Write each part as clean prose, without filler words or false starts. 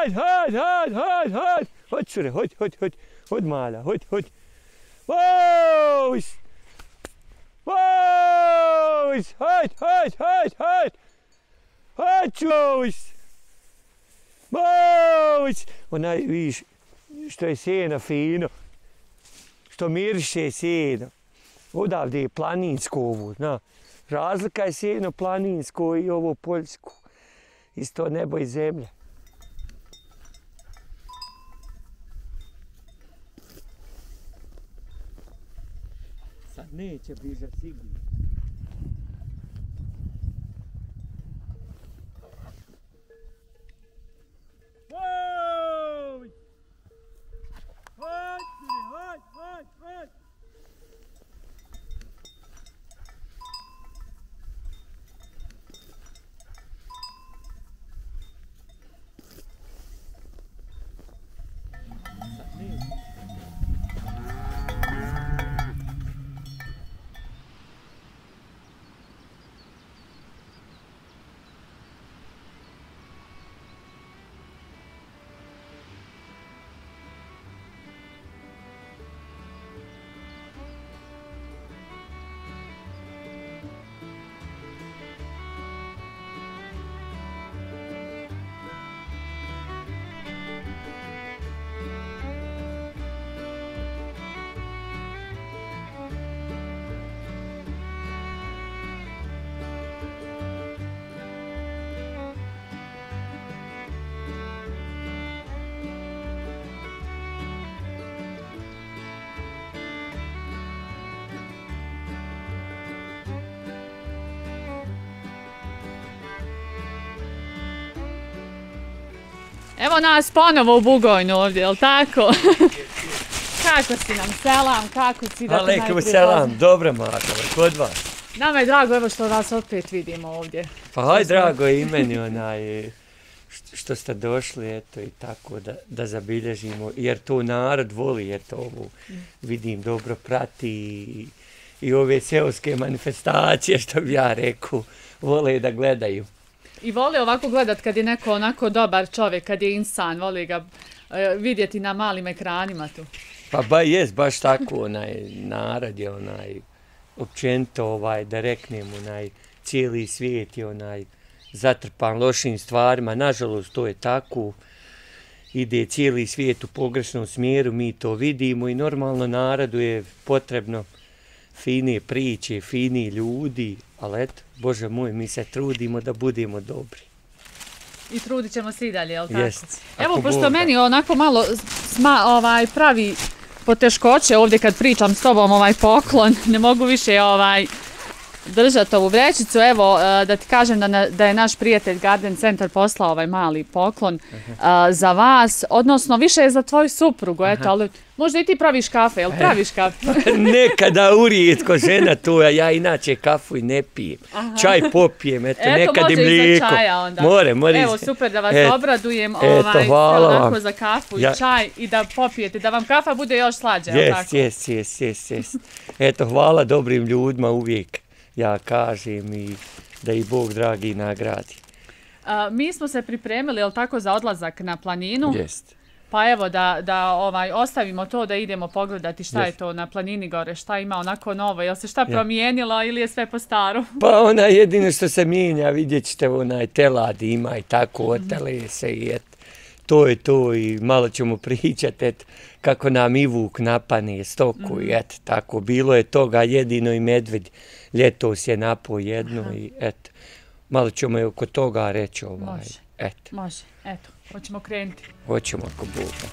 hajde, hajde, hajde, hajde, hajde. Hodi čure, hodi, hodi, hodi. Hodi mala, hodi, hodi. Vooooović. Vooooović. Hajde, hajde, hajde, hajde. Hajde čuović. Vooović. Onaj, vidiš, što je seno fino. Što miriše seno. Odavde je planinsko ovo, zna. Razlika je seno planinsko i ovo poljsko. Isto nebo i zemlja. Sad neće bližati sigurno. Hoj! Hoj, hoj, hoj, hoj! Evo nas ponovo u Bugojnu ovdje, jel' tako? Kako si nam, selam, kako si da te najprije... Alekom selam, dobro Markovar, kod vas? Nama je drago, evo što vas opet vidimo ovdje. Pa haj drago i meni onaj, što ste došli, eto i tako, da zabilježimo, jer to narod voli, jer to ovu vidim, dobro prati i ove seoske manifestacije, što bi ja rekao, vole da gledaju. I vole ovako gledat kad je neko onako dobar čovjek, kad je insan, vole ga vidjeti na malim ekranima tu. Pa jes, baš tako, onaj narod je onaj, općenito ovaj, da reknem, onaj, cijeli svijet je onaj zatrpan lošim stvarima, nažalost to je tako, ide cijeli svijet u pogrešnom smjeru, mi to vidimo i normalno narodu je potrebno fine priče, fini ljudi, ali eto, Bože moj, mi se trudimo da budemo dobri. I trudit ćemo se i dalje, jel' tako? Jest. Evo, pošto meni onako malo pravi poteškoće ovdje kad pričam s tobom ovaj poklon, ne mogu više držati ovu vrećicu. Evo, da ti kažem da je naš prijatelj Garden Centar poslao ovaj mali poklon za vas, odnosno više je za tvoju suprugu, eto, ali... Možda i ti praviš kafe, jel praviš kafe? Nekada urijetko, žena to, ja inače kafu i ne pijem. Čaj popijem, eto, nekad i mlijeko. Eto, može i za čaja onda. More. Evo, super da vas obradujem za kafu i čaj i da popijete, da vam kafa bude još slađa. Jes. Eto, hvala dobrim ljudima uvijek, ja kažem, i da i Bog dragi nagradi. Mi smo se pripremili, jel tako, za odlazak na planinu? Jeste. Pa evo da ostavimo to da idemo pogledati šta je to na planini gore, šta ima onako novo, je li se šta promijenilo ili je sve po staru? Pa ona jedino što se mijenja, vidjet ćete onaj telad ima i tako, otele se i eto, to je to i malo ćemo pričati eto kako nam ivuk napane stoku i eto tako, bilo je toga jedino i medved ljetos je napao jedno i eto, malo ćemo i oko toga reći ovaj, eto. Može, eto. Hoćemo krenuti. Hoćemo ako bude.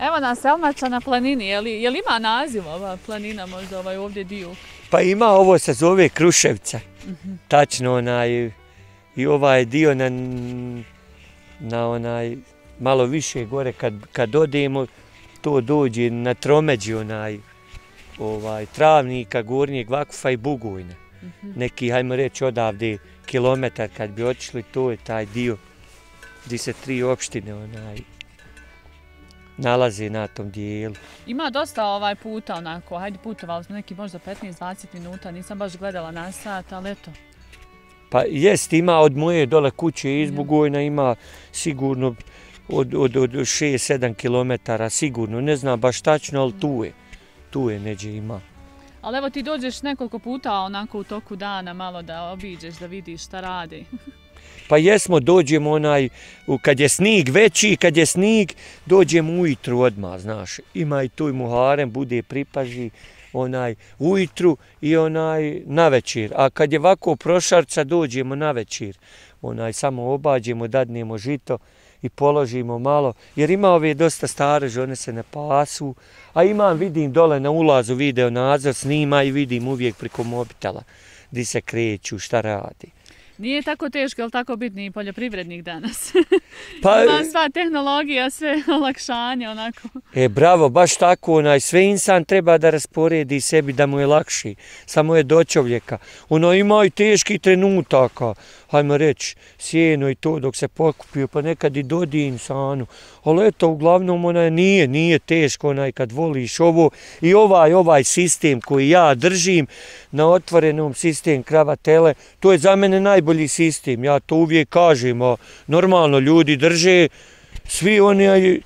Evo nas Selmaca na planini, je li ima naziv ova planina možda ovaj ovdje dio? Pa ima, ovo se zove Kruševca, tačno onaj, i ovaj dio na onaj, malo više gore kad odemo, to dođe na tromeđi onaj, Travnika, Gornjeg Vakufa i Bugojna. Neki, hajmo reći, odavde kilometar kad bi otišli, to je taj dio gdje se tri opštine nalaze na tom dijelu. Ima dosta puta onako, hajde putovali smo neki možda 15-20 minuta, nisam baš gledala na sat, ali eto. Pa jest, ima od moje dole kuće iz Bugojna, ima sigurno od 6-7 kilometara, sigurno, ne znam baš tačno, ali tu je neđe ima. Ali evo ti dođeš nekoliko puta onako u toku dana malo da obiđeš, da vidiš šta radi. Pa jesmo, dođemo kad je snig veći, kad je snig, dođemo ujutru odmah, znaš. Ima i tu i muharem, bude pripaži ujutru i na večer. A kad je ovako prošarca, dođemo na večer. Samo obađemo, dadnemo žito i položimo malo. Jer ima ove dosta stare žene se ne pasu. A imam, vidim dole na ulazu video nadzor, snima i vidim uvijek preko mobitela gdje se kreću, šta radi. Nije tako teško, ali tako bitni poljoprivrednik danas. Ima sva tehnologija, sve olakšanje, onako. E, bravo, baš tako, sve insan treba da rasporedi sebi da mu je lakši, samo je do čovjeka. Ima i teški trenutaka, hajmo reći, sjeno i to dok se pokupio, pa nekad i dodi insanu. Ali eto, uglavnom, nije teško kad voliš ovo. I ovaj sistem koji ja držim, na otvorenom sistem krava tele, to je za mene najbolji sistem. Ja to uvijek kažem, normalno ljudi drže, svi oni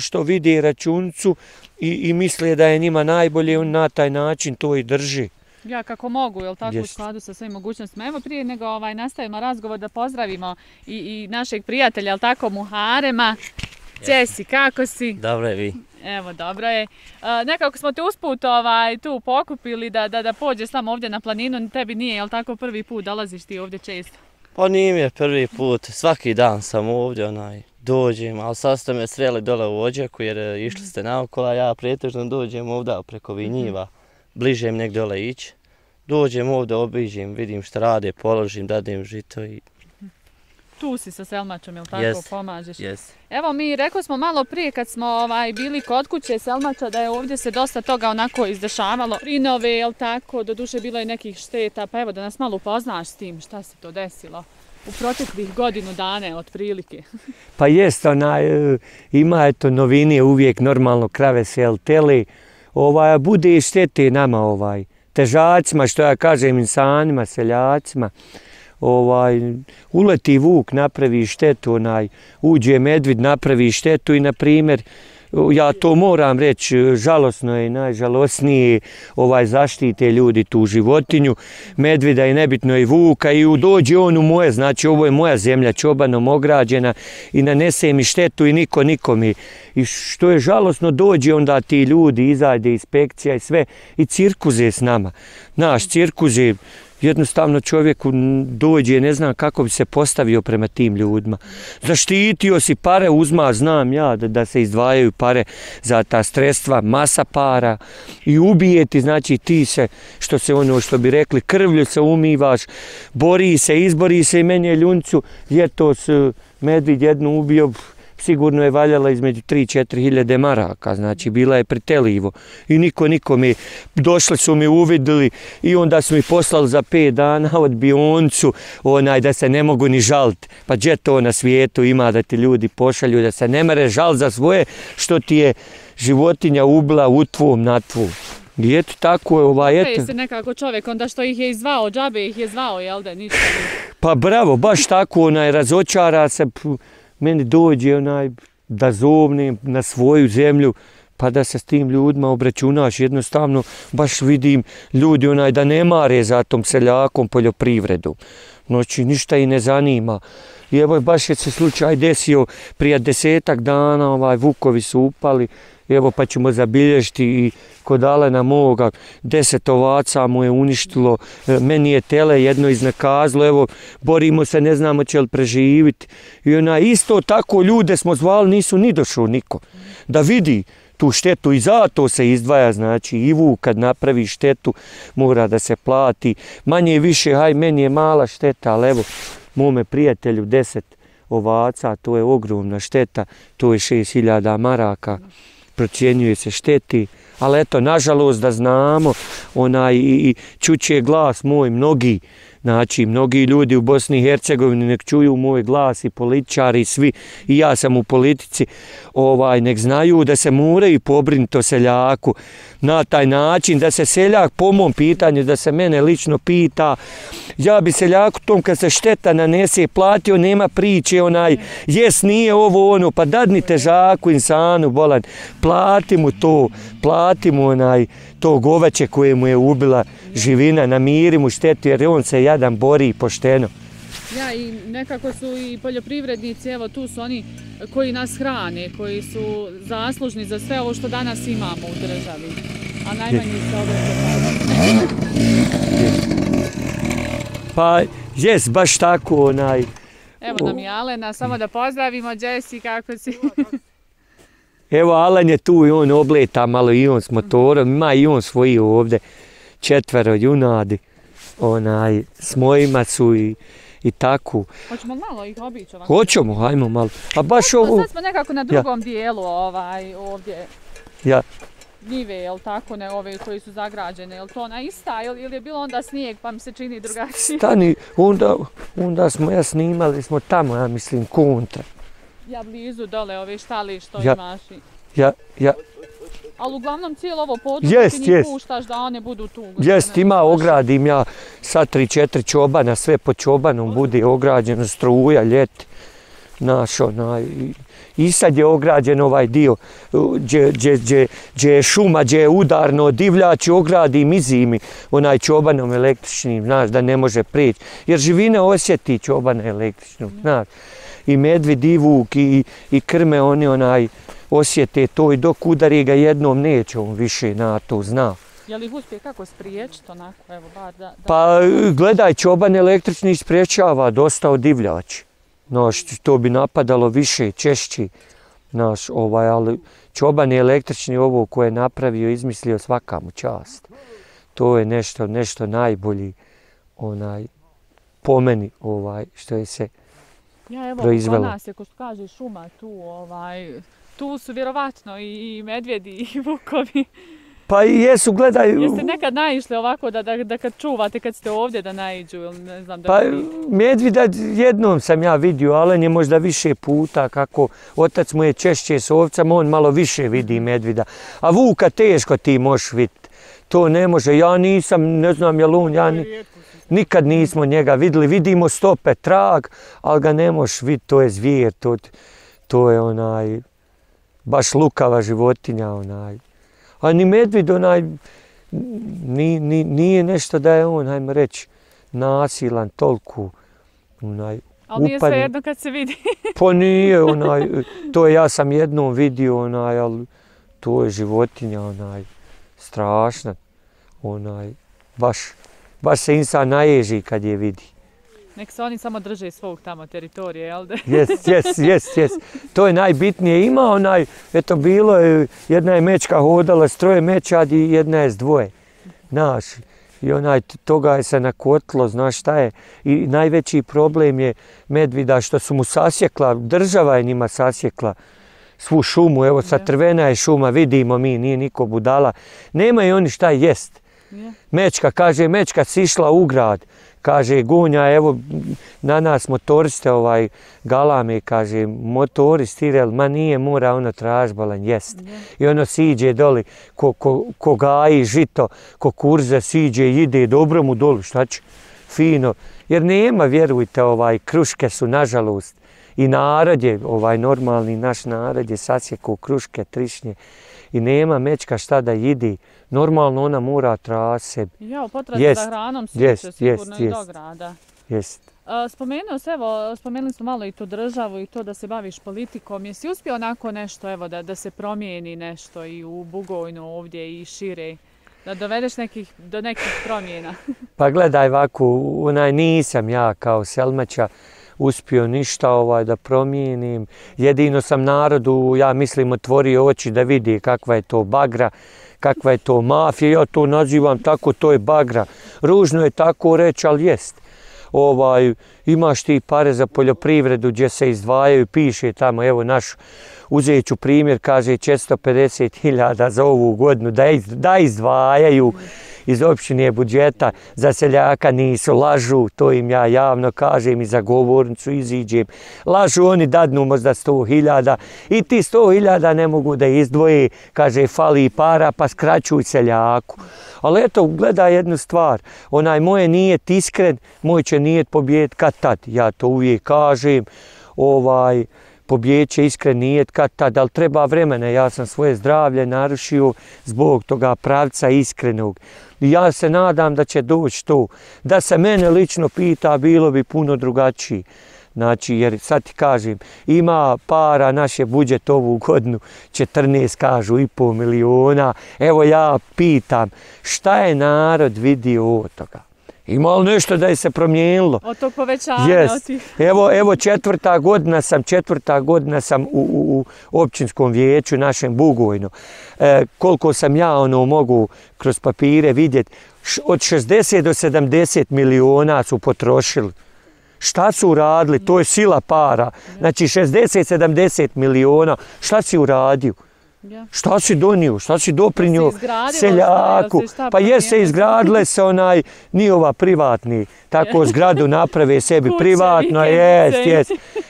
što vide računicu i misle da je njima najbolje, on na taj način to i drži. Ja kako mogu, je li tako, u skladu sa svojim mogućnostima. Evo prije nego nastavimo razgovor da pozdravimo i našeg prijatelja, je li tako, Muharema. Cesi, kako si? Dobro je vi. Evo, dobro je. Nekako smo te usput tu pokupili da pođeš samo ovdje na planinu. Tebi nije, je li tako, prvi put, dolaziš ti ovdje često? Pa nije mi je prvi put, svaki dan sam ovdje, dođem, ali sad ste me sreli dole u Odžaku jer išli ste naokola, ja pretežno dođem ovdje preko vinjiva. Bliže im nek dole ići, dođem ovdje, obiđem, vidim šta rade, položim, dadim žito i... Tu si sa Selmačom, je li tako, pomažeš? Jes. Evo mi, rekao smo malo prije kad smo bili kod kuće Selmača da je ovdje se dosta toga onako izdešavalo. Rinove, je li tako, doduše bilo je nekih šteta, pa evo da nas malo upoznaš s tim šta se to desilo u proteklih godinu dana otprilike. Pa jest, ima eto novine uvijek, normalno krave se, je li tele, bude i štete nama, težacima, što ja kažem, insanima, seljacima. Uleti vuk, napravi štetu, uđe medvid, napravi štetu i, na primjer, ja to moram reći, žalosno je, najžalosnije zaštite ljudi tu životinju, medvida je nebitno i vuka i dođe on u moje, znači ovo je moja zemlja čobanom ograđena i nanese mi štetu i niko nikome. I što je žalosno, dođe onda ti ljudi, izađe inspekcija i sve i cirkuze s nama. Naš cirkuze, jednostavno čovjeku dođe, ne znam kako bi se postavio prema tim ljudima. Zaštitio si pare, uzma, znam ja da se izdvajaju pare za ta sredstva, masa para i ubije ti, znači ti se, što bi rekli, krvlju se umivaš, bori se, izbori se i meni je ljuncu, ljetos medvjed jednu ubio, sigurno je valjala između 3-4 hiljade maraka, znači bila je pretelivo i niko nikome, došli su mi uvidili i onda su mi poslali za 5 dana odbijonicu da se ne mogu ni žaliti. Pa gdje to na svijetu ima da ti ljudi pošalju da se ne mere žaliti za svoje što ti je životinja ubila u tvom, na tvom. I eto tako je eto. Sve se nekako čovjek, onda što ih je izvao, džabe ih je zvao, jel da, ništa. Pa bravo, baš tako, razočara se. Meni dođe da zovnem na svoju zemlju pa da se s tim ljudima obračunaš, jednostavno baš vidim ljudi da ne mare za tom seljakom poljoprivredom. Znači ništa i ne zanima. I evo baš je se slučaj desio prije 10-tak dana, vukovi su upali evo pa ćemo zabilježiti i kod Alena moga 10 ovaca mu je uništilo, meni je tele jedno iznakazlo, evo borimo se, ne znamo će li preživiti. I ona isto tako ljude smo zvali, nisu ni došao niko da vidi tu štetu i zato se izdvaja, znači i Vuk kad napravi štetu mora da se plati, manje i više, haj meni je mala šteta, ali evo mome prijatelju 10 ovaca, to je ogromna šteta, to je 6.000 maraka, procjenjuje se šteti, ali eto, nažalost da znamo, i čuće glas moj, mnogi, znači mnogi ljudi u Bosni i Hercegovini nek čuju moj glas i političari i svi, i ja sam u politici, nek znaju da se moraju pobrinuti o seljaku na taj način, da se seljak po mom pitanju, da se mene lično pita, ja bi seljaku tom kad se šteta nanese platio, nema priče, jes nije ovo ono, pa dadni težaku insanu bolan, plati mu to, plati mu to goveće koje mu je ubila živina, namiri mu štetu jer on se jadan bori pošteno. Ja, i nekako su i poljoprivrednici, evo tu su oni koji nas hrane, koji su zaslužni za sve ovo što danas imamo u državi, a najmanje se obraćaju. Pa jes, baš tako Evo nam je Alena, samo da pozdravimo. Jesi, kako si? Evo, Alen je tu i on obleta malo i on s motorom, ima i on svoji ovdje, 4 junadi, s mojima su i tako. Hoćemo malo ih obići ovako? Hoćemo, hajmo malo. Sad smo nekako na drugom dijelu ovdje njive, jel tako, ne ove koji su zagrađene, jel to ona ista ili je bilo onda snijeg pa mi se čini drugačije? Stani, onda smo snimali, smo tamo, ja mislim, kontra. Ja blizu dole ove štali što imaš. Ali uglavnom cijelo ovo područje ti njih puštaš da one budu tu. Jest, ima, ogradim ja sa 3-4 čobana, sve po čobanom bude ograđeno, struja, ljeti. I sad je ograđen ovaj dio gdje je šuma, gdje je udarno divljač, ogradim i zimi čobanom električnim, znaš, da ne može prijeći. Jer živina osjeti čobana električnog, znaš. I medvjed i vuk i krme, oni osjete to i dok udari ga jednom neće on više na to, zna. Je li ih uspije kako spriječiti onako, evo, bar da... Pa gledaj, čoban električni spriječava dosta od divljači. Znaš, to bi napadalo više, češći, znaš, ali čoban električni ovo koje je napravio, izmislio, svaka mu čast. To je nešto najbolji, po meni, što je se... Ja, evo, kod nas je, ko što kaže, šuma tu, tu su vjerovatno i medvjedi i vukovi. Pa i jesu, gledaj... Jeste nekad naišli ovako da kad čuvate, kad ste ovdje da naiđu, ili ne znam da... Pa medvjeda jednom sam ja vidio, Alen je možda više puta, kako otac mu je češće s ovcama, on malo više vidi medvjeda. A vuka teško ti možeš vidjeti, to ne može, ja nisam, ne znam jel on, ja nisam... Nikad nismo njega vidjeli, vidimo stope, trag, ali ga ne možeš vidjeti, to je zvijer, to je baš lukava životinja. A ni medvjed nije nešto da je on, hajmo reći, nasilan, toliko upadni. Ali nije sve jedno kad se vidi. Pa nije, to je ja sam jednom vidio, ali to je životinja, strašna, baš... Baš se insan naježi kad je vidi. Nek se oni samo drže svog tamo teritorije, jel da? Jes. To je najbitnije. Ima eto bilo je, jedna je mečka hodala, s 3 mečadi i jedna je s 2. Znaš, i toga je se nakotilo, znaš šta je. I najveći problem je medvida što su mu sasjekla, država je njima sasjekla svu šumu. Evo sad trvena je šuma, vidimo mi, nije niko budala. Nemaju oni šta jest. Mečka, kaže, mečka sišla u grad, kaže, gunja, evo, na nas motoriste, galame, kaže, motorist, irel, ma nije, mora, tražbalan, jest. I siđe doli, ko gaji žito, ko kurze, siđe, ide, dobro mu doli, šta će, fino. Jer nema, vjerujte, kruške su, nažalost, i narod je, normalni naš narod je sasjekao kruške, trišnje, i nema mečka šta da jedi, normalno ona mora trase. Jao, potraža da hranom suče, sigurno i do grada. Jest. Spomenuli smo malo i tu državu i to da se baviš politikom. Jesi uspio onako nešto, evo, da se promijeni nešto i u Bugojnu ovdje i šire? Da dovedeš do nekih promjena? Pa gledaj ovako, nisam ja kao Selmaca uspio ništa da promijenim. Jedino sam narodu, ja mislim, otvorio oči da vidi kakva je to bagra, kakva je to mafija. Ja to nazivam tako, to je bagra. Ružno je tako reći, ali jest. Imaš ti pare za poljoprivredu gdje se izdvajaju, piše tamo, evo naš, uzet ću primjer, kaže 450.000 za ovu godinu da izdvajaju iz opštine budžeta, za seljaka nisu, lažu, to im ja javno kažem i za govornicu iziđem, lažu oni, dadnu možda 100.000 i ti 100.000 ne mogu da izdvoje, kaže fali para pa skraćuj seljaku. Ali eto, gledaj jednu stvar, onaj moje nijet iskren, moj će nijet pobijeti kad tad, ja to uvijek kažem, pobijeć će iskren nijet kad tad, ali treba vremena, ja sam svoje zdravlje narušio zbog toga pravca iskrenog. I ja se nadam da će doći to, da se mene lično pita, bilo bi puno drugačiji. Znači, jer sad ti kažem, ima para, naš je budžet ovu godinu 14, kažu, i pol miliona. Evo ja pitam, šta je narod vidio od toga? Ima li nešto da je se promijenilo? Od tog povećanja, od tih. Evo četvrta godina sam u općinskom vijeću našem Bugojnu. Koliko sam ja mogu kroz papire vidjeti, od 60 do 70 miliona su potrošili. Šta su uradili? To je sila para. Znači 60-70 miliona. Šta si uradio? Šta si donio? Šta si doprinio seljaku? Pa jeste, izgradile se ni ova privatni, tako zgradu naprave sebi privatno.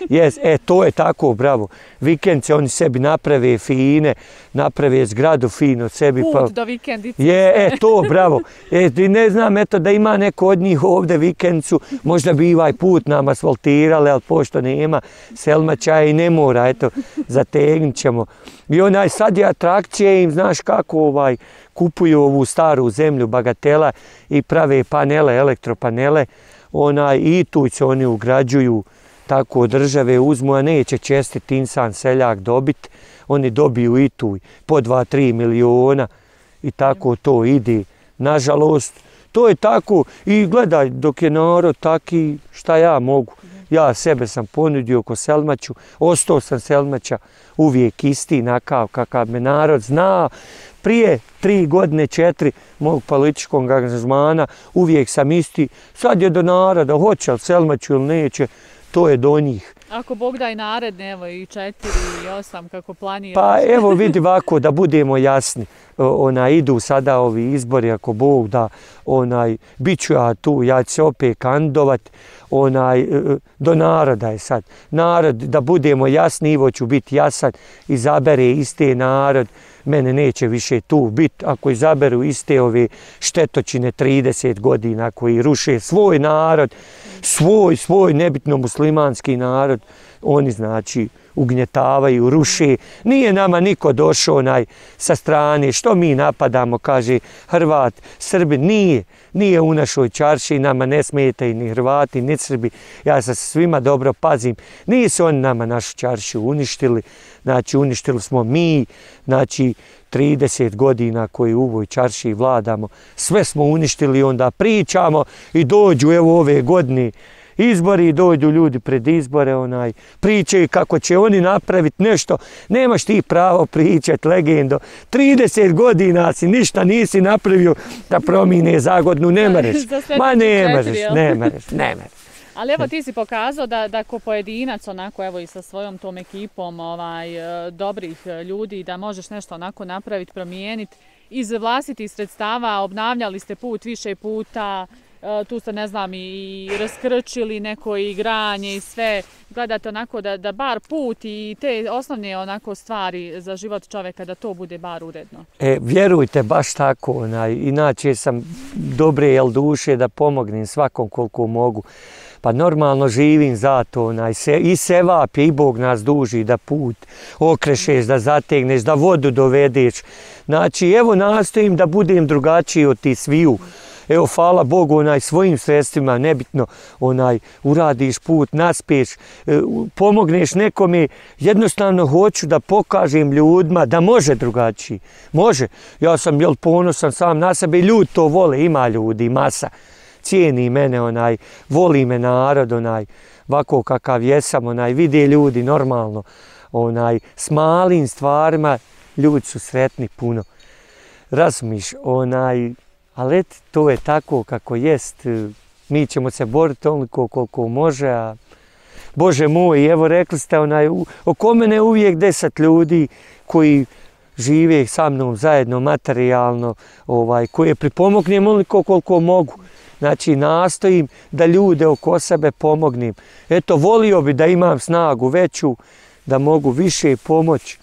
Jest, to je tako, bravo. Vikendice oni sebi naprave fine, naprave zgradu fino sebi. Put do vikendice. To, bravo. Ne znam, eto da ima neko od njih ovdje vikendicu, možda bi ovaj put nam asfaltirale, ali pošto nema Selmaca i ne mora, eto, zategnit ćemo. I sad je atrakcije im, znaš kako, kupuju ovu staru zemlju bagatela i prave panele, elektropanele, i tu se oni ugrađuju, tako države uzmu, a neće čestit insan seljak dobit, oni dobiju i tu po 2-3 miliona i tako to ide. Nažalost, to je tako i gledaj, dok je narod taki, šta ja mogu? Ja sebe sam ponudio ko Selmacu, ostao sam Selmaca, uvijek isti, nakav kakav me narod zna. Prije 3 godine, 4 mog političkog angažmana, uvijek sam isti. Sad je do naroda, hoće li Selmacu ili neće, to je do njih. Ako Bog da i naredne, evo i 4 i 8, kako planiraš? Pa evo vidi ovako, da budemo jasni, idu sada ovi izbori, ako Bog da, bit ću ja tu, ja ću se opet kandidovat, do naroda je sad. Narod, da budemo jasni, Ivo ću biti jasan, izabere iste narod, mene neće više tu biti, ako izaberu iste ove štetočine 30 godina koji ruše svoj narod, svoj nebitno muslimanski narod, oni znači ugnjetavaju, ruše. Nije nama niko došao sa strane, što mi napadamo, kaže Hrvat, Srbi, nije u našoj čarši, nama ne smetaju ni Hrvati, ni Srbi, ja sa svima dobro pazim, nisu oni nama našu čaršu uništili, znači uništili smo mi, znači 30 godina koji u ovoj čarši vladamo, sve smo uništili, onda pričamo i dođu evo ove godine, izbori, dođu ljudi pred izbore, pričaju kako će oni napraviti nešto. Nemaš ti pravo pričati, legendo. 30 godina si, ništa nisi napravio da promijene zagodnu, ne mereš. Ma ne mereš. Ali evo ti si pokazao da ko pojedinac, onako evo i sa svojom tom ekipom dobrih ljudi, da možeš nešto onako napraviti, promijeniti. Iz vlastitih sredstava obnavljali ste put više puta, tu ste, ne znam, i raskrčili neko igranje i sve. Gledate onako da bar put i te osnovne onako stvari za život čoveka, da to bude bar uredno. Vjerujte, baš tako. Inače sam dobre duše da pomognem svakom koliko mogu. Pa normalno živim za to. I sevap je, i Bog nas duži da put okrešeš, da zategneš, da vodu dovedeš. Znači, evo nastojim da budem drugačiji od ti sviju. evo, hvala Bogu, svojim sredstvima, nebitno, uradiš put, naspeš, pomogneš nekome, jednostavno hoću da pokažem ljudima da može drugačiji, može. Ja sam, ponosan sam na sebe, ljudi to vole, ima ljudi, masa, cijeni mene, voli me narod, ovako kakav jesam, vide ljudi normalno, s malim stvarima, ljudi su sretni puno. Razumiš, ali to je tako kako jest, mi ćemo se boriti onoliko koliko može, a Bože moj, evo rekli ste, oko mene uvijek 10 ljudi koji žive sa mnom zajedno materijalno, koje pripomognem onoliko koliko mogu. Znači, nastojim da ljude oko sebe pomognem. Eto, volio bi da imam snagu veću, da mogu više pomoći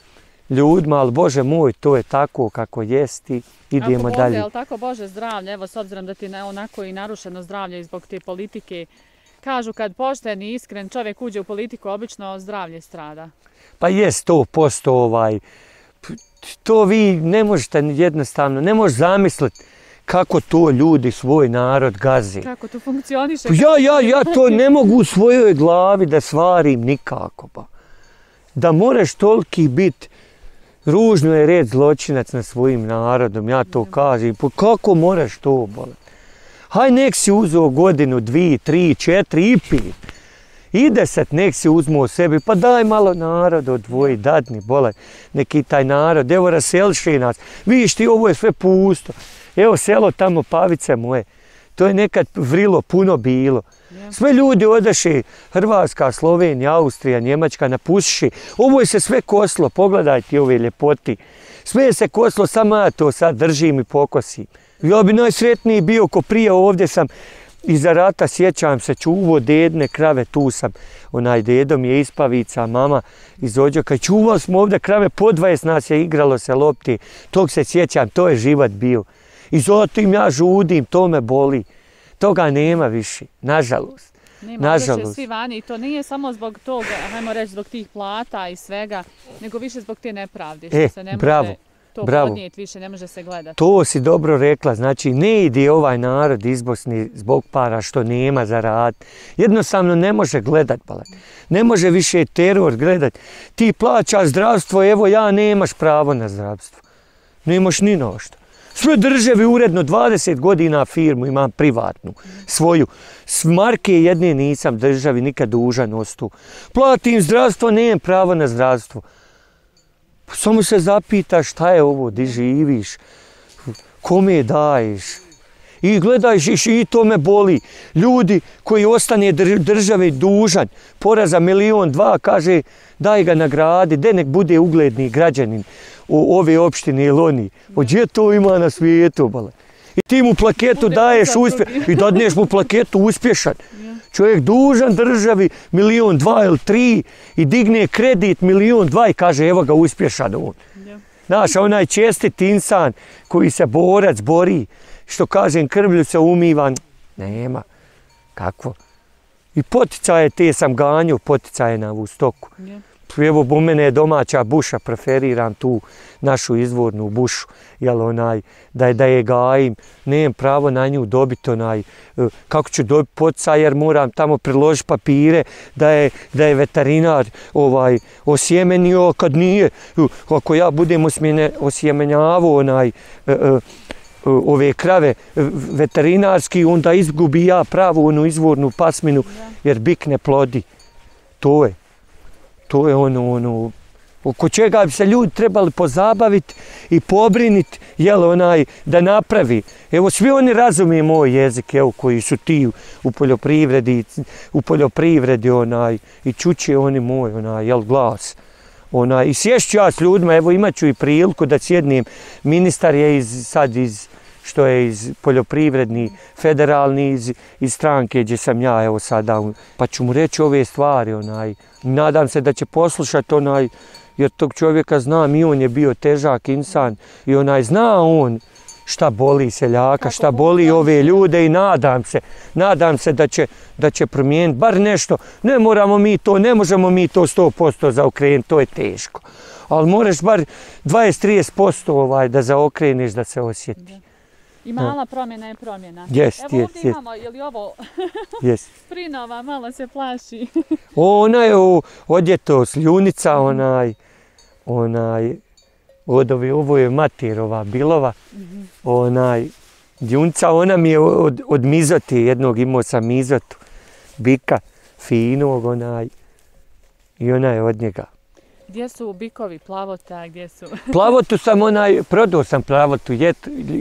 ljudima, ali Bože moj, to je tako kako jesti, idemo dalje. Ako Bože, tako Bože zdravlje, evo s obzirom da ti je onako i narušeno zdravlje zbog te politike, kažu kad pošten i iskren čovjek uđe u politiku, obično zdravlje strada. Pa jest 100% to vi ne možete jednostavno, ne možete zamisliti kako to ljudi svoj narod gaze. Kako to funkcioniše? Ja to ne mogu u svojoj glavi da stvarim nikako. Da moraš toliki biti, ružno je reći zločinac na svojim narodom, ja to kažem, kako moraš to boliti? Haj, nek si uzeo godinu, 2, 3, 4 i 5. I 10 nek si uzmu o sebi, pa daj malo narodu, odvoji, dadni, bolaj, neki taj narod, evo raseliše nas, vidiš ti, ovo je sve pusto. Evo selo tamo, Pavice moje, to je nekad vrilo puno bilo. Sve ljudi odeše, Hrvatska, Slovenija, Austrija, Njemačka, napušiše. Ovo je se sve koslo, pogledajte ove ljepoti. Sve je se koslo, samo ja to sad držim i pokosim. Ja bi najsretniji bio ko prije, ovdje sam iza rata, sjećam se, čuvao dedne krave, tu sam, dedom je Ispavica, mama iz Ođoka, čuvao smo ovdje krave, po 20 nas je igralo se lopti, tog se sjećam, to je život bio. I zato im ja žudim, to me boli. Toga nema više, nažalost. Nema više svi vani i to nije samo zbog toga, hajmo reći, zbog tih plata i svega, nego više zbog te nepravde, što se ne može to podnijeti više, ne može se gledati. To si dobro rekla, znači ne ide ovaj narod iz Bosne zbog para što nema za rad. Jednostavno ne može gledat, ne može više teror gledat. Ti plaćaš zdravstvo, evo ja nemaš pravo na zdravstvo. Nemaš ni na što. Sve državi uredno, 20 godina firmu imam privatnu, svoju. Marke jedne nisam državi nikad dužan ostao. Platim zdravstvo, nemam pravo na zdravstvo. Samo se zapitaš šta je ovo, gdje živiš, kome daješ. I gledajš i to me boli. Ljudi koji ostane državi dužan, poreza 1, 2 miliona, kaže daj ga nagradi, gdje nek bude ugledni građanin ove opštine ili oni. Gdje to ima na svijetu? I ti mu plaketu daješ uspješan i dadneš mu plaketu uspješan. Čovjek dužan državi 1, 2 ili 3 i digne kredit 1, 2 i kaže evo ga uspješan on. Znaš, onaj čestit insan koji se borac bori, što kažem krvlju se umivan, nema, kako. I poticaje te sam ganjao, poticaje na ovu stoku. Evo, u mene je domaća buša, preferiram tu našu izvornu bušu, da je gajim, nemam pravo na nju dobiti, kako ću dobiti poticaj jer moram tamo priložiti papire da je veterinar osjemenio, kad nije, ako ja budem osjemenjavao ove krave veterinarski, onda izgubi ja pravu onu izvornu pasminu jer bik ne plodi, to je. To je ono, oko čega bi se ljudi trebali pozabaviti i pobriniti, da napravi. Evo, svi oni razumiju moj jezik, evo, koji su ti u poljoprivredi, i čuće oni moj, glas. I sješću ja s ljudima, evo, imat ću i priliku da sjednem. Ministar je sad što je iz poljoprivredni, federalni, iz stranke gdje sam ja, evo sada, pa ću mu reći ove stvari, nadam se da će poslušati, jer tog čovjeka znam i on je bio težak insan i zna on šta boli seljaka, šta boli ove ljude i nadam se da će promijeniti bar nešto. Ne moramo mi to, ne možemo mi to 100% zaokrenuti, to je teško, ali moraš bar 20-30% da zaokreneš da se osjeti. I mala promjena je promjena. Evo ovdje imamo, je li ovo? Prinova, malo se plaši. Ona je odjeto, sljunica, onaj, od ovo je materova bilova, onaj, djunca, ona mi je od mizote jednog, imao sam mizotu, bika, finog, onaj, i ona je od njega. Gdje su bikovi, plavota, gdje su? Plavotu sam onaj, prodao sam plavotu,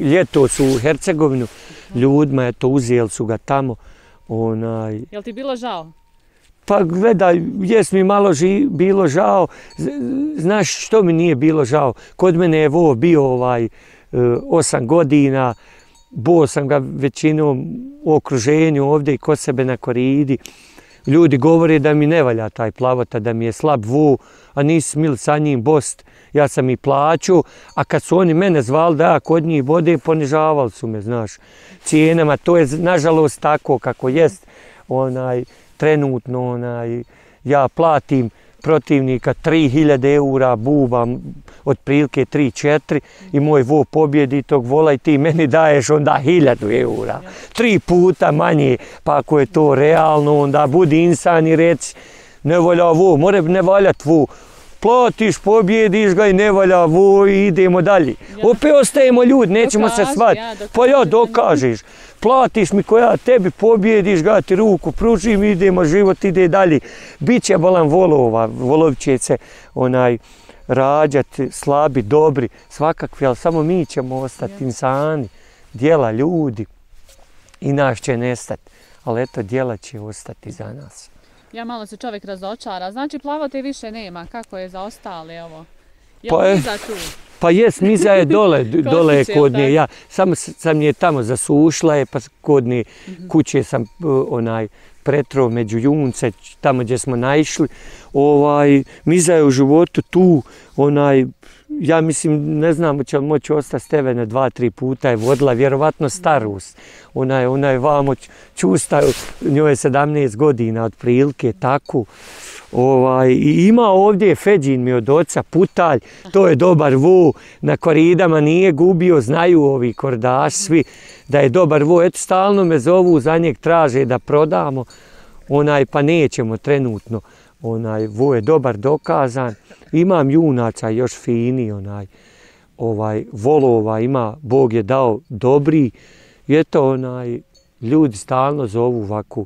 ljeto su u Hercegovinu, ljudima je to uzijeli su ga tamo, onaj... Jel ti bilo žao? Pa gledaj, jes mi malo bilo žao, znaš što mi nije bilo žao? Kod mene je Vo bio ovaj 8 godina, bo sam ga većinom u okruženju ovdje i kod sebe na Koridi. Ljudi govore da mi ne valja taj plavota, da mi je slab Vo, a nisu smili sa njim bost, ja sam i plaćao, a kad su oni mene zvali da ja kod njih bode, ponižavali su me, znaš, cijenama, to je nažalost tako kako jest, onaj, trenutno, onaj, ja platim protivnika 3000 eura, bubam otprilike 3-4 i moj Vo pobjedi tog Vola i ti meni daješ onda 1000 eura. 3 puta manje, pa ako je to realno, onda budi insan i reci ne valja Vo, mora ne valjat Vo. Platiš, pobjediš ga i ne valja Vo i idemo dalje. Opet ostajemo ljudi, nećemo se svat. Pa ja dokažeš. Platiš mi koja tebi, pobjediš ga, ti ruku pružim, idemo, život ide dalje. Biće bolan volova, volovi će se rađati, slabi, dobri, svakakvi, ali samo mi ćemo ostati insani, djela ljudi i naš će nestati, ali eto, djela će ostati za nas. Ja malo se čovjek razočara, znači plavote više nema, kako je za ostale ovo? Je li Miza tu? Pa jes, Miza je dole kod nje, samo sam je tamo zasušla je, pa kod nje kuće sam pretrao među junce, tamo gdje smo naišli. Miza je u životu tu, ja mislim, ne znam, će li moći ostati s tebe na 2-3 puta je vodila, vjerovatno starost. Ona je vamo čusta, njoj je 17 godina otprilike, tako. I ima ovdje Feđin mi od oca, Putalj, to je dobar Vo, na Koridama nije gubio, znaju ovi kordaši svi da je dobar Vo, eto stalno me zovu, za njeg traže da prodamo, pa nećemo trenutno, Vo je dobar dokazan, imam junaca još fini, volova ima, Bog je dao dobri, i eto ljudi stalno zovu ovako.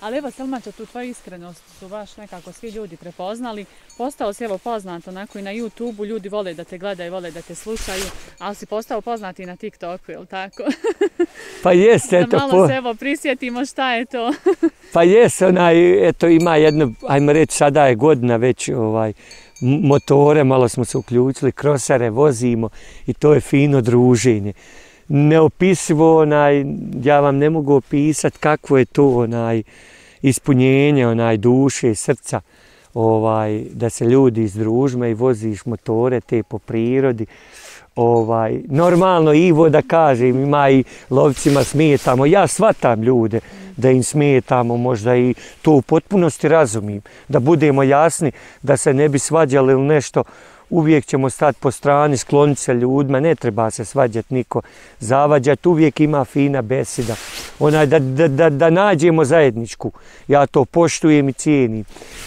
Ali evo Selmaca, tu tvoju iskrenost su baš nekako svi ljudi prepoznali. Postao si evo poznat onako i na YouTube-u, ljudi vole da te gledaju, vole da te slušaju, ali si postao poznat i na TikToku, je li tako? Pa jes, eto. Da malo se evo prisjetimo šta je to. Pa jes, eto ima jedno, ajmo reći sada je godina već motore, malo smo se uključili, krosare vozimo i to je fino druženje. Neopisivo, ja vam ne mogu opisati kakvo je to ispunjenje duše i srca, da se ljudi izdružme i voziš motore te po prirodi. Normalno Ivo da kažem, ima i lovcima smetamo, ja shvatam ljude da im smetamo, možda i to u potpunosti razumijem, da budemo jasni, da se ne bi svađali ili nešto. Uvijek ćemo stati po strani, skloniti se ljudima, ne treba se svađati niko, zavađati, uvijek ima fina beseda. Da nađemo zajedničku, ja to poštujem i cijenim.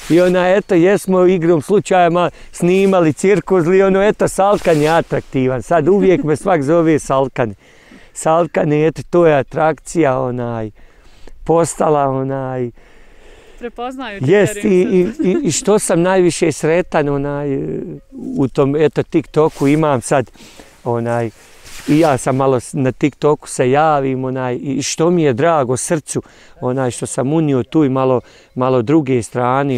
I eto, jesmo igrom slučajama snimali cirkuzli, eto, Salkan je atraktivan, sad uvijek me svak zove Salkan. Salkan je, eto, to je atrakcija, postala, prepoznaju ti. Jest, i što sam najviše sretan u tom TikToku imam sad, i ja sam malo na TikToku se javim, i što mi je drago srcu, što sam unio tu i malo druge strane,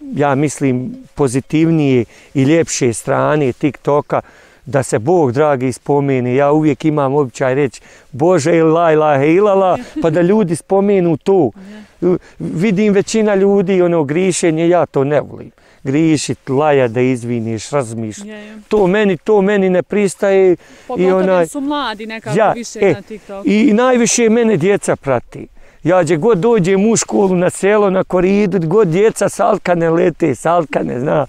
ja mislim pozitivnije i ljepše strane TikToka, da se Bog dragi spomeni, ja uvijek imam običaj reći Bože la ilaha ilala, pa da ljudi spomenu to. Vidim većina ljudi, grišenje, ja to ne volim. Grišit, laja da izviniš, razmišljati. To meni ne pristaje. Pogotovo su mladi nekako više na TikToku. I najviše mene djeca prati. Ja gdje god dođem u školu, na selo, na koridu, god djeca salkane lete, salkane, zna.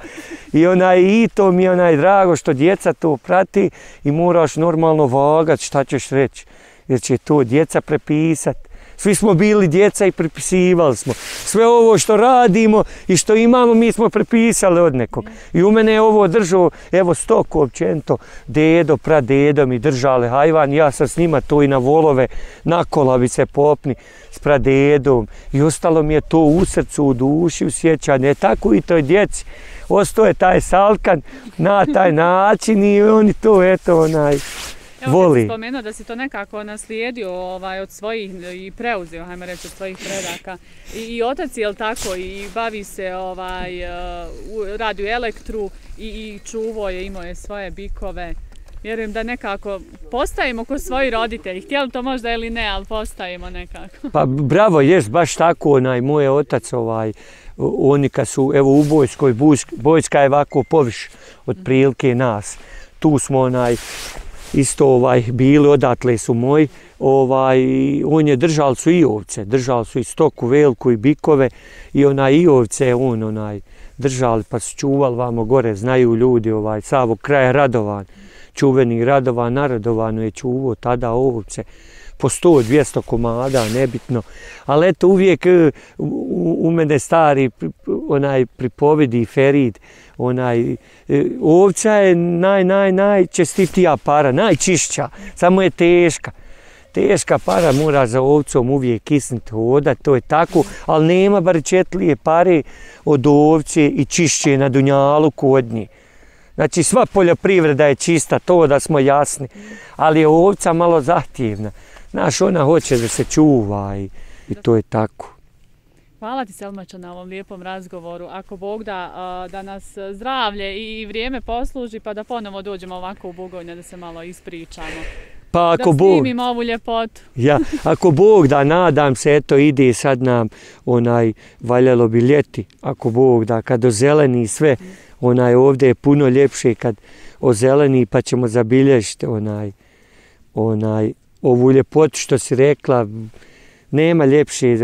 I to mi je drago što djeca to prati i moraš normalno vagat šta ćeš reći. Jer će to djeca prepisat. Svi smo bili djeca i prepisivali smo. Sve ovo što radimo i što imamo mi smo prepisali od nekog. I u mene je ovo držao, evo stoku općenito, dedo, pradedo mi držale hajvan. Ja sam s njima to i na volove, na kolavice popni s pradedom. I ostalo mi je to u srcu, u duši, u sjećanju. Tako i toj djeci. Ostao je taj salkan na taj način i oni to, eto, onaj... Evo kad si spomenuo da si to nekako naslijedio od svojih i preuzeo, hajmo reći, od svojih predaka. I otac je li tako i bavi se, radi u elektru i čuvao je, imao je svoje bikove. Vjerujem da nekako postajemo ko svoji roditelji, htjeli to možda ili ne, ali postajemo nekako. Pa bravo, jest baš tako, moj otac, oni kad su, evo u Bojskoj, Bojska je ovako poviš od prilike nas. Tu smo isto bili, odatle su moji, on je držal su i ovce, držal su i stoku veliku i bikove i ovce je on držal pa su čuvali vamo gore, znaju ljudi, Savog kraja Radovan, čuveni Radovan, Narodovanu je čuvao tada ovce, po 100-200 komada, nebitno, ali eto uvijek u mene stari pripovedi Ferid, ovca je najčestitija para, najčišća, samo je teška. Teška para, mora za ovcom uvijek kisniti, hodat, to je tako, ali nema bar četlije pare od ovce i čišće na Dunjaluku od nje. Znači sva poljoprivreda je čista, to da smo jasni, ali je ovca malo zahtjevna. Znaš, ona hoće da se čuva i to je tako. Hvala ti, Selmača, na ovom lijepom razgovoru. Ako Bog da nas zdravlje i vrijeme posluži, pa da ponovo dođemo ovako u Bugojnu da se malo ispričamo. Da snimimo ovu ljepotu. Ako Bog da, nadam se, eto ide sad nam, valjalo bi ljeti, ako Bog da, kad ozeleni sve, ovdje je puno ljepše kad ozeleni pa ćemo zabilježiti ovu ljepotu što si rekla. Nema ljepše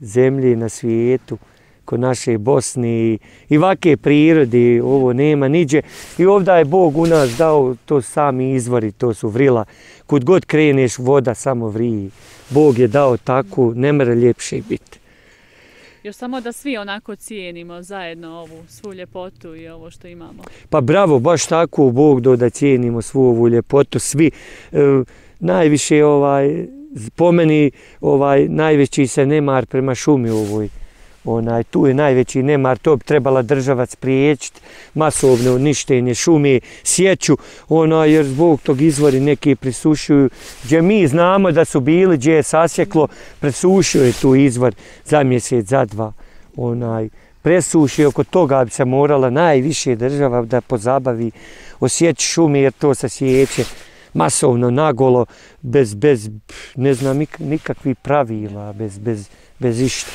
zemlje na svijetu kod naše Bosne i vake prirode, ovo nema niđe. I ovdje je Bog u nas dao to sami izvori, to su vrila. Kud god kreneš voda samo vriji. Bog je dao tako, ne mora ljepše biti. Još samo da svi onako cijenimo zajedno ovu svu ljepotu i ovo što imamo. Pa bravo, baš tako, Bog do da cijenimo svu ovu ljepotu, svi. Najviše po meni najveći se nemar prema šumi ovoj. Tu je najveći nemar, to bi trebala država spriječiti, masovno uništenje šume, sjeću, jer zbog tog izvori neki presušuju, gdje mi znamo da su bili, gdje je sasjeklo, presušio je tu izvor za mjesec, za dva. Presuši, oko toga bi se morala najviše država da pozabavi o sjeći šume, jer to se sjeće masovno, nagolo, bez ne znam, nikakvih pravila, bez išta.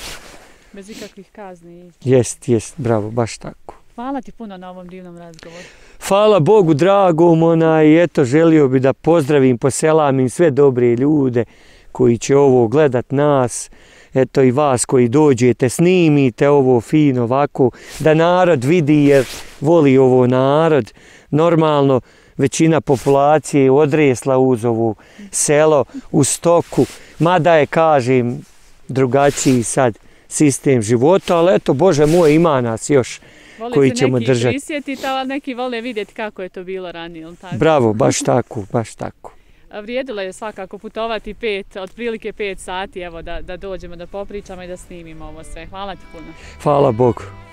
Bez ikakvih kazni. Jest, bravo, baš tako. Hvala ti puno na ovom divnom razgovoru. Hvala Bogu dragom, eto, želio bi da pozdravim, poselamim sve dobre ljude koji će ovo gledat nas, eto i vas koji dođete, snimite ovo fino, ovako, da narod vidi jer voli ovo narod. Normalno, većina populacije je odrasla uz ovo selo, uz stoku, mada je, kažem, drugačiji sad sistem života, ali eto, Bože moj, ima nas još koji ćemo držati. Vole se neki prisjetiti, ali neki vole vidjeti kako je to bilo ranije. Bravo, baš tako, baš tako. Vrijedilo je svakako putovati otprilike 5 sati, evo, da dođemo, da popričamo i da snimimo ovo sve. Hvala ti puno. Hvala Bogu.